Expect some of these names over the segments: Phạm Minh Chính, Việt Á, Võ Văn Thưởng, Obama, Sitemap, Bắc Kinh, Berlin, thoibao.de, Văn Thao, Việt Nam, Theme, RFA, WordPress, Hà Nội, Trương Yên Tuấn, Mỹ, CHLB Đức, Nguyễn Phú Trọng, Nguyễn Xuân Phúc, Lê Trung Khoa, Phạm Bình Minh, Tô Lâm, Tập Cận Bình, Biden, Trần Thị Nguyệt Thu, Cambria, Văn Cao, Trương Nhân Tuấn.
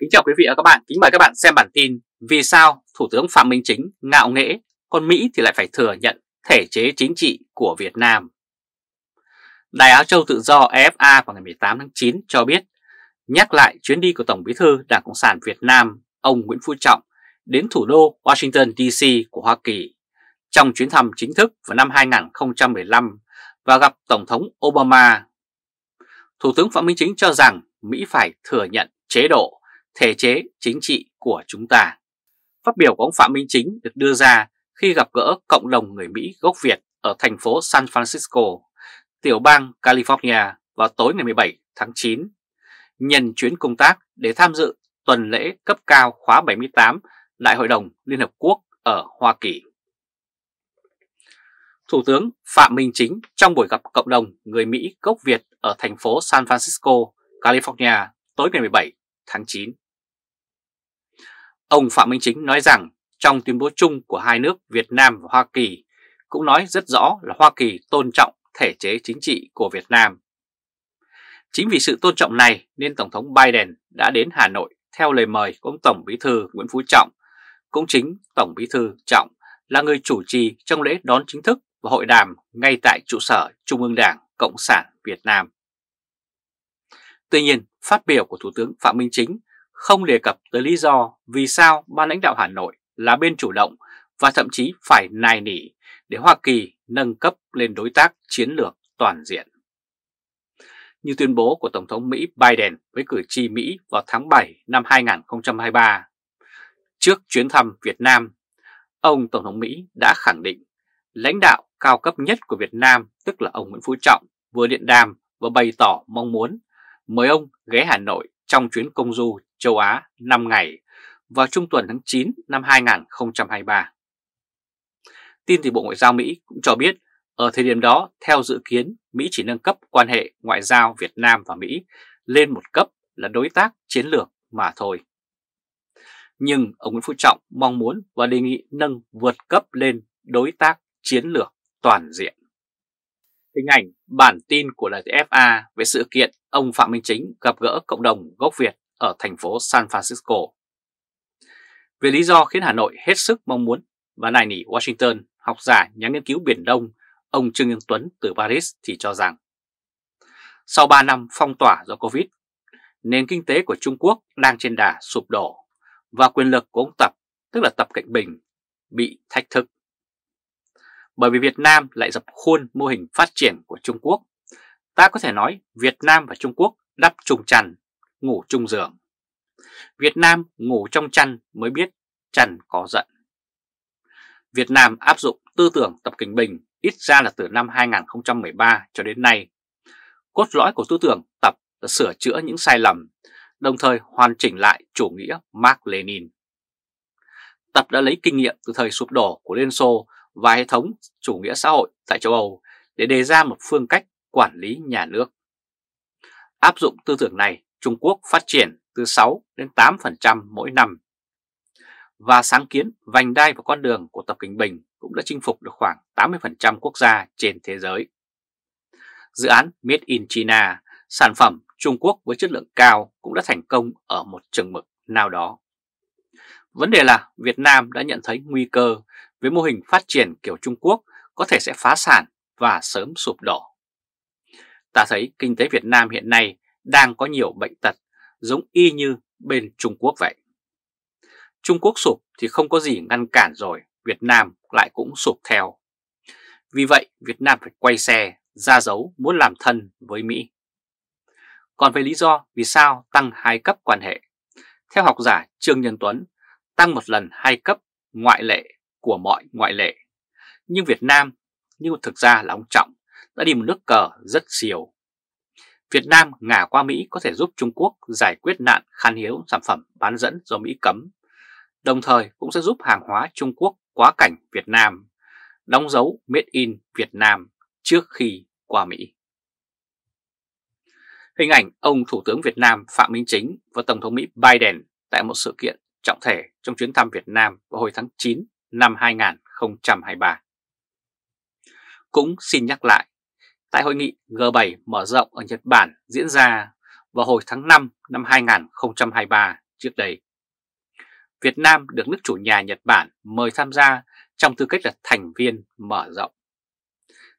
Kính chào quý vị và các bạn, kính mời các bạn xem bản tin Vì sao Thủ tướng Phạm Minh Chính ngạo nghễ, còn Mỹ thì lại phải thừa nhận thể chế chính trị của Việt Nam. Đài Á Châu Tự Do RFA vào ngày 18 tháng 9 cho biết, nhắc lại chuyến đi của Tổng Bí thư Đảng Cộng sản Việt Nam, ông Nguyễn Phú Trọng, đến thủ đô Washington DC của Hoa Kỳ trong chuyến thăm chính thức vào năm 2015 và gặp Tổng thống Obama. Thủ tướng Phạm Minh Chính cho rằng Mỹ phải thừa nhận chế độ, thể chế chính trị của chúng ta. Phát biểu của ông Phạm Minh Chính được đưa ra khi gặp gỡ cộng đồng người Mỹ gốc Việt ở thành phố San Francisco, tiểu bang California vào tối ngày 17 tháng 9, nhân chuyến công tác để tham dự tuần lễ cấp cao khóa 78 Đại hội đồng Liên Hợp Quốc ở Hoa Kỳ. Thủ tướng Phạm Minh Chính trong buổi gặp cộng đồng người Mỹ gốc Việt ở thành phố San Francisco, California tối ngày 17 tháng 9. Ông Phạm Minh Chính nói rằng trong tuyên bố chung của hai nước Việt Nam và Hoa Kỳ cũng nói rất rõ là Hoa Kỳ tôn trọng thể chế chính trị của Việt Nam. Chính vì sự tôn trọng này nên Tổng thống Biden đã đến Hà Nội theo lời mời của ông Tổng Bí thư Nguyễn Phú Trọng. Cũng chính Tổng Bí thư Trọng là người chủ trì trong lễ đón chính thức và hội đàm ngay tại trụ sở Trung ương Đảng Cộng sản Việt Nam. Tuy nhiên, phát biểu của Thủ tướng Phạm Minh Chính không đề cập tới lý do vì sao ban lãnh đạo Hà Nội là bên chủ động và thậm chí phải nài nỉ để Hoa Kỳ nâng cấp lên đối tác chiến lược toàn diện. Như tuyên bố của Tổng thống Mỹ Biden với cử tri Mỹ vào tháng 7 năm 2023, trước chuyến thăm Việt Nam, ông Tổng thống Mỹ đã khẳng định lãnh đạo cao cấp nhất của Việt Nam, tức là ông Nguyễn Phú Trọng, vừa điện đàm và bày tỏ mong muốn mời ông ghé Hà Nội trong chuyến công du châu Á 5 ngày vào trung tuần tháng 9 năm 2023. Tin từ Bộ Ngoại giao Mỹ cũng cho biết, ở thời điểm đó, theo dự kiến, Mỹ chỉ nâng cấp quan hệ ngoại giao Việt Nam và Mỹ lên một cấp là đối tác chiến lược mà thôi. Nhưng ông Nguyễn Phú Trọng mong muốn và đề nghị nâng vượt cấp lên đối tác chiến lược toàn diện. Hình ảnh bản tin của đài RFA về sự kiện ông Phạm Minh Chính gặp gỡ cộng đồng gốc Việt ở thành phố San Francisco. Về lý do khiến Hà Nội hết sức mong muốn và nài nỉ Washington, học giả nhà nghiên cứu Biển Đông, ông Trương Yên Tuấn từ Paris thì cho rằng sau 3 năm phong tỏa do Covid, nền kinh tế của Trung Quốc đang trên đà sụp đổ và quyền lực của ông Tập, tức là Tập Cận Bình, bị thách thức. Bởi vì Việt Nam lại dập khuôn mô hình phát triển của Trung Quốc, ta có thể nói Việt Nam và Trung Quốc đắp chung chăn, ngủ chung giường. Việt Nam ngủ trong chăn mới biết chăn có giận. Việt Nam áp dụng tư tưởng Tập Cận Bình ít ra là từ năm 2013 cho đến nay. Cốt lõi của tư tưởng Tập là sửa chữa những sai lầm, đồng thời hoàn chỉnh lại chủ nghĩa Mác-Lênin. Tập đã lấy kinh nghiệm từ thời sụp đổ của Liên Xô và hệ thống chủ nghĩa xã hội tại châu Âu để đề ra một phương cách quản lý nhà nước. Áp dụng tư tưởng này, Trung Quốc phát triển từ 6 đến 8% mỗi năm. Và sáng kiến vành đai và con đường của Tập Cận Bình cũng đã chinh phục được khoảng 80% quốc gia trên thế giới. Dự án Made in China, sản phẩm Trung Quốc với chất lượng cao cũng đã thành công ở một chừng mực nào đó. Vấn đề là Việt Nam đã nhận thấy nguy cơ với mô hình phát triển kiểu Trung Quốc có thể sẽ phá sản và sớm sụp đổ. Ta thấy kinh tế Việt Nam hiện nay đang có nhiều bệnh tật giống y như bên Trung Quốc vậy. Trung Quốc sụp thì không có gì ngăn cản rồi, Việt Nam lại cũng sụp theo. Vì vậy Việt Nam phải quay xe, ra dấu muốn làm thân với Mỹ. Còn về lý do vì sao tăng hai cấp quan hệ, theo học giả Trương Nhân Tuấn, tăng một lần hai cấp ngoại lệ của mọi ngoại lệ. Nhưng Việt Nam, như thực ra là ông Trọng, đã đi một nước cờ rất siêu. Việt Nam ngả qua Mỹ có thể giúp Trung Quốc giải quyết nạn khan hiếm sản phẩm bán dẫn do Mỹ cấm, đồng thời cũng sẽ giúp hàng hóa Trung Quốc quá cảnh Việt Nam, đóng dấu Made in Việt Nam trước khi qua Mỹ. Hình ảnh ông Thủ tướng Việt Nam Phạm Minh Chính và Tổng thống Mỹ Biden tại một sự kiện trọng thể trong chuyến thăm Việt Nam vào hồi tháng 9 năm 2023. Cũng xin nhắc lại, tại hội nghị G7 mở rộng ở Nhật Bản diễn ra vào hồi tháng 5 năm 2023, trước đây. Việt Nam được nước chủ nhà Nhật Bản mời tham gia trong tư cách là thành viên mở rộng.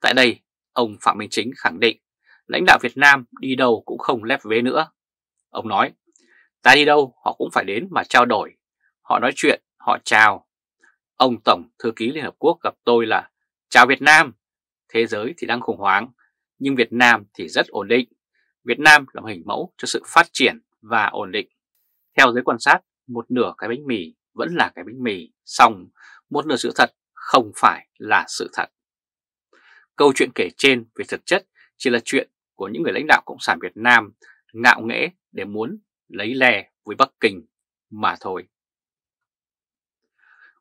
Tại đây, ông Phạm Minh Chính khẳng định lãnh đạo Việt Nam đi đâu cũng không lép vế nữa. Ông nói, ta đi đâu họ cũng phải đến mà trao đổi, họ nói chuyện, họ chào. Ông Tổng Thư ký Liên Hợp Quốc gặp tôi là chào Việt Nam, thế giới thì đang khủng hoảng, nhưng Việt Nam thì rất ổn định. Việt Nam là hình mẫu cho sự phát triển và ổn định. Theo giới quan sát, một nửa cái bánh mì vẫn là cái bánh mì, song một nửa sự thật không phải là sự thật. Câu chuyện kể trên về thực chất chỉ là chuyện của những người lãnh đạo Cộng sản Việt Nam ngạo nghễ để muốn lấy lè với Bắc Kinh mà thôi.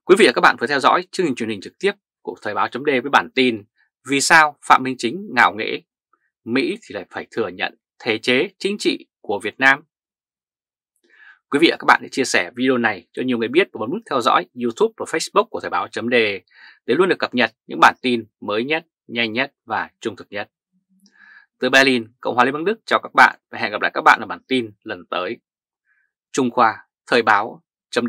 Quý vị và các bạn vừa theo dõi chương trình truyền hình trực tiếp của Thời báo.d với bản tin Vì sao Phạm Minh Chính ngạo nghễ, Mỹ thì lại phải thừa nhận thể chế chính trị của Việt Nam. Quý vị và các bạn hãy chia sẻ video này cho nhiều người biết và bấm nút theo dõi YouTube và Facebook của Thời báo.d để luôn được cập nhật những bản tin mới nhất, nhanh nhất và trung thực nhất. Từ Berlin, Cộng hòa Liên bang Đức chào các bạn và hẹn gặp lại các bạn ở bản tin lần tới. Trung Khoa, Thời báo.d.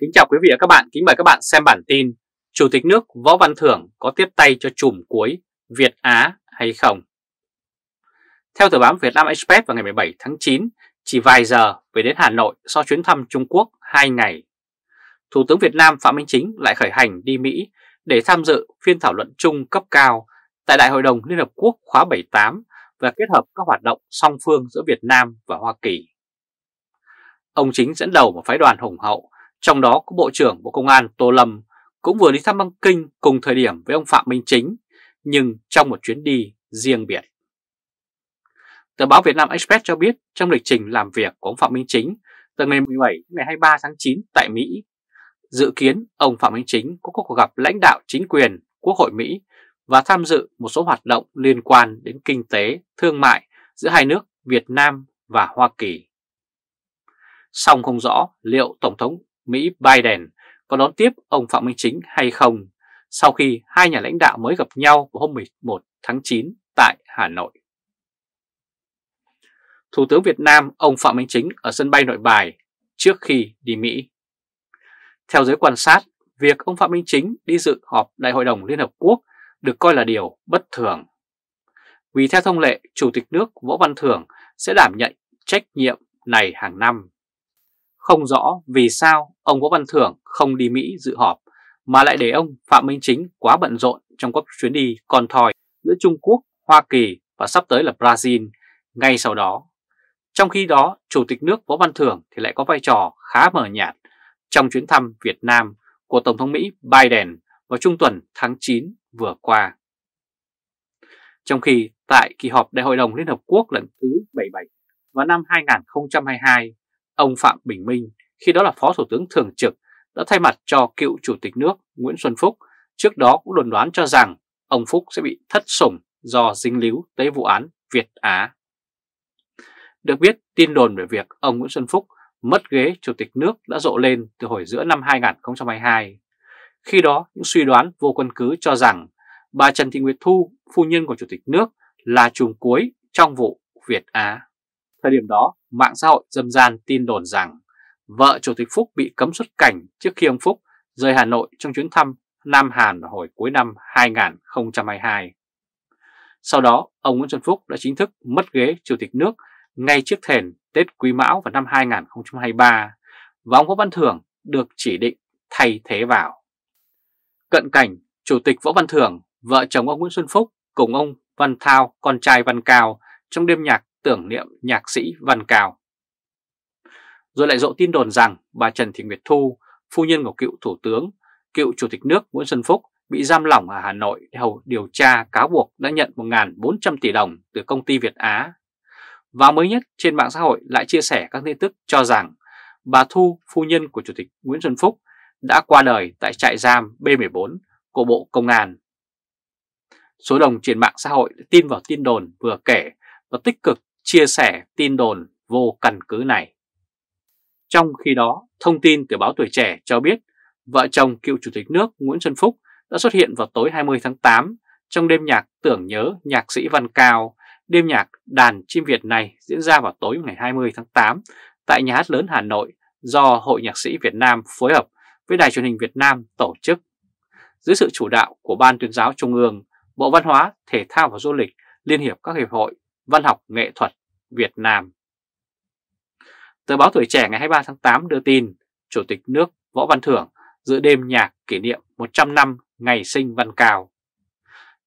Kính chào quý vị và các bạn, kính mời các bạn xem bản tin Chủ tịch nước Võ Văn Thưởng có tiếp tay cho chùm cuối Việt Á hay không? Theo tờ báo Việt Nam Express vào ngày 17 tháng 9, chỉ vài giờ về đến Hà Nội sau chuyến thăm Trung Quốc 2 ngày, Thủ tướng Việt Nam Phạm Minh Chính lại khởi hành đi Mỹ để tham dự phiên thảo luận chung cấp cao tại Đại hội đồng Liên Hợp Quốc khóa 78 và kết hợp các hoạt động song phương giữa Việt Nam và Hoa Kỳ. Ông Chính dẫn đầu một phái đoàn hùng hậu, trong đó có Bộ trưởng Bộ Công an Tô Lâm cũng vừa đi thăm Bắc Kinh cùng thời điểm với ông Phạm Minh Chính, nhưng trong một chuyến đi riêng biệt. Tờ báo Việt Nam Express cho biết trong lịch trình làm việc của ông Phạm Minh Chính từ ngày 17 đến ngày 23 tháng 9 tại Mỹ, dự kiến ông Phạm Minh Chính có cuộc gặp lãnh đạo chính quyền, Quốc hội Mỹ và tham dự một số hoạt động liên quan đến kinh tế, thương mại giữa hai nước Việt Nam và Hoa Kỳ. Song không rõ liệu Tổng thống Mỹ Biden có đón tiếp ông Phạm Minh Chính hay không sau khi hai nhà lãnh đạo mới gặp nhau vào hôm 11 tháng 9 tại Hà Nội. Thủ tướng Việt Nam ông Phạm Minh Chính ở sân bay Nội Bài trước khi đi Mỹ. Theo giới quan sát, việc ông Phạm Minh Chính đi dự họp Đại hội đồng Liên Hợp Quốc được coi là điều bất thường. Vì theo thông lệ, Chủ tịch nước Võ Văn Thưởng sẽ đảm nhận trách nhiệm này hàng năm. Không rõ vì sao ông Võ Văn Thưởng không đi Mỹ dự họp mà lại để ông Phạm Minh Chính quá bận rộn trong các chuyến đi con thoi giữa Trung Quốc, Hoa Kỳ và sắp tới là Brazil ngay sau đó. Trong khi đó, Chủ tịch nước Võ Văn Thưởng thì lại có vai trò khá mờ nhạt trong chuyến thăm Việt Nam của Tổng thống Mỹ Biden vào trung tuần tháng 9 vừa qua. Trong khi tại kỳ họp Đại hội đồng Liên Hợp Quốc lần thứ 77 vào năm 2022, ông Phạm Bình Minh, khi đó là Phó Thủ tướng Thường trực, đã thay mặt cho cựu Chủ tịch nước Nguyễn Xuân Phúc, trước đó cũng đồn đoán cho rằng ông Phúc sẽ bị thất sủng do dính líu tới vụ án Việt Á. Được biết, tin đồn về việc ông Nguyễn Xuân Phúc mất ghế Chủ tịch nước đã rộ lên từ hồi giữa năm 2022. Khi đó, những suy đoán vô căn cứ cho rằng bà Trần Thị Nguyệt Thu, phu nhân của Chủ tịch nước, là chùm cuối trong vụ Việt Á. Thời điểm đó, mạng xã hội dâm gian tin đồn rằng vợ Chủ tịch Phúc bị cấm xuất cảnh trước khi ông Phúc rời Hà Nội trong chuyến thăm Nam Hàn hồi cuối năm 2022. Sau đó, ông Nguyễn Xuân Phúc đã chính thức mất ghế Chủ tịch nước ngay trước thềm Tết Quý Mão vào năm 2023 và ông Võ Văn Thưởng được chỉ định thay thế vào. Cận cảnh, Chủ tịch Võ Văn Thưởng, vợ chồng ông Nguyễn Xuân Phúc cùng ông Văn Thao, con trai Văn Cao trong đêm nhạc tưởng niệm nhạc sĩ Văn Cao. Rồi lại rộ tin đồn rằng bà Trần Thị Nguyệt Thu, phu nhân của cựu Thủ tướng, cựu Chủ tịch nước Nguyễn Xuân Phúc bị giam lỏng ở Hà Nội để điều tra cáo buộc đã nhận 1.400 tỷ đồng từ công ty Việt Á. Và mới nhất trên mạng xã hội lại chia sẻ các tin tức cho rằng bà Thu, phu nhân của Chủ tịch Nguyễn Xuân Phúc đã qua đời tại trại giam B14 của Bộ Công an. Số đông trên mạng xã hội tin vào tin đồn vừa kể và tích cực chia sẻ tin đồn vô căn cứ này. Trong khi đó, thông tin từ báo Tuổi Trẻ cho biết vợ chồng cựu Chủ tịch nước Nguyễn Xuân Phúc đã xuất hiện vào tối 20 tháng 8 trong đêm nhạc tưởng nhớ nhạc sĩ Văn Cao. Đêm nhạc Đàn Chim Việt này diễn ra vào tối ngày 20 tháng 8 tại Nhà hát lớn Hà Nội do Hội Nhạc sĩ Việt Nam phối hợp với Đài truyền hình Việt Nam tổ chức. Dưới sự chủ đạo của Ban Tuyên giáo Trung ương, Bộ Văn hóa, Thể thao và Du lịch, Liên hiệp các hiệp hội văn học nghệ thuật Việt Nam. Tờ báo Tuổi Trẻ ngày 23 tháng 8 đưa tin Chủ tịch nước Võ Văn Thưởng dự đêm nhạc kỷ niệm 100 năm ngày sinh Văn Cao.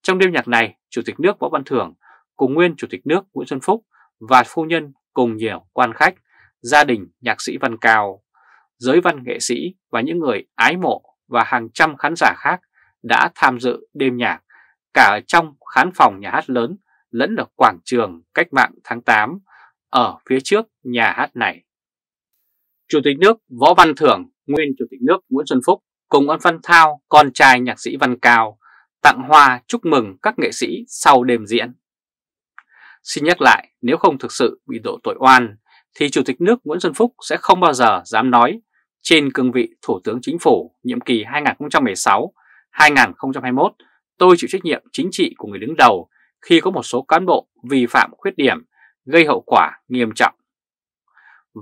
Trong đêm nhạc này, Chủ tịch nước Võ Văn Thưởng cùng nguyên Chủ tịch nước Nguyễn Xuân Phúc và phu nhân cùng nhiều quan khách, gia đình nhạc sĩ Văn Cao, giới văn nghệ sĩ và những người ái mộ và hàng trăm khán giả khác đã tham dự đêm nhạc cả ở trong khán phòng Nhà hát lớn lẫn ở quảng trường Cách mạng tháng 8 ở phía trước nhà hát này. Chủ tịch nước Võ Văn Thưởng, nguyên Chủ tịch nước Nguyễn Xuân Phúc cùng ông Văn Thao, con trai nhạc sĩ Văn Cao, tặng hoa chúc mừng các nghệ sĩ sau đêm diễn. Xin nhắc lại, nếu không thực sự bị đổ tội oan, thì Chủ tịch nước Nguyễn Xuân Phúc sẽ không bao giờ dám nói trên cương vị Thủ tướng Chính phủ nhiệm kỳ 2016-2021 tôi chịu trách nhiệm chính trị của người đứng đầu khi có một số cán bộ vi phạm khuyết điểm gây hậu quả nghiêm trọng.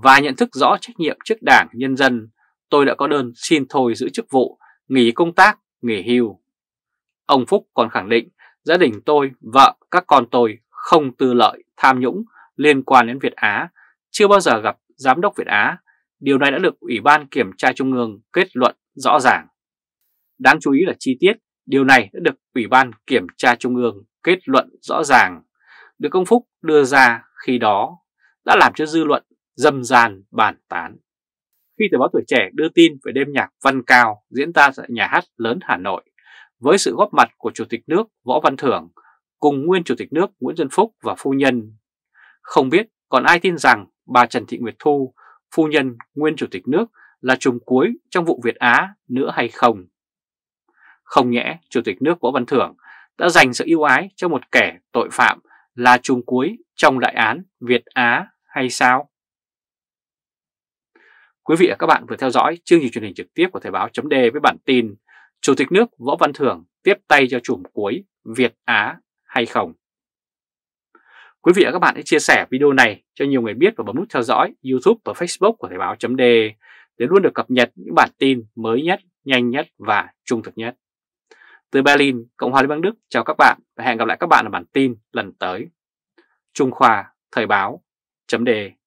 Và nhận thức rõ trách nhiệm trước Đảng, nhân dân, tôi đã có đơn xin thôi giữ chức vụ, nghỉ công tác, nghỉ hưu. Ông Phúc còn khẳng định gia đình tôi, vợ, các con tôi không tư lợi, tham nhũng liên quan đến Việt Á, chưa bao giờ gặp Giám đốc Việt Á. Điều này đã được Ủy ban Kiểm tra Trung ương kết luận rõ ràng. Đáng chú ý là chi tiết, điều này đã được Ủy ban Kiểm tra Trung ương kết luận rõ ràng, được ông Phúc đưa ra khi đó đã làm cho dư luận râm ran bàn tán. Khi tờ báo Tuổi Trẻ đưa tin về đêm nhạc Văn Cao diễn ra tại Nhà hát lớn Hà Nội, với sự góp mặt của Chủ tịch nước Võ Văn Thưởng cùng nguyên Chủ tịch nước Nguyễn Xuân Phúc và phu nhân, không biết còn ai tin rằng bà Trần Thị Nguyệt Thu, phu nhân nguyên Chủ tịch nước, là trùm cuối trong vụ Việt Á nữa hay không? Không nhẽ Chủ tịch nước Võ Văn Thưởng đã dành sự ưu ái cho một kẻ tội phạm là trùm cuối trong đại án Việt Á hay sao? Quý vị và các bạn vừa theo dõi chương trình truyền hình trực tiếp của Thời báo.d với bản tin Chủ tịch nước Võ Văn Thưởng tiếp tay cho trùm cuối Việt Á hay không? Quý vị và các bạn hãy chia sẻ video này cho nhiều người biết và bấm nút theo dõi YouTube và Facebook của Thời báo.d để luôn được cập nhật những bản tin mới nhất, nhanh nhất và trung thực nhất. Từ Berlin, Cộng hòa Liên bang Đức chào các bạn và hẹn gặp lại các bạn ở bản tin lần tới. Trung Khoa, Thời báo.d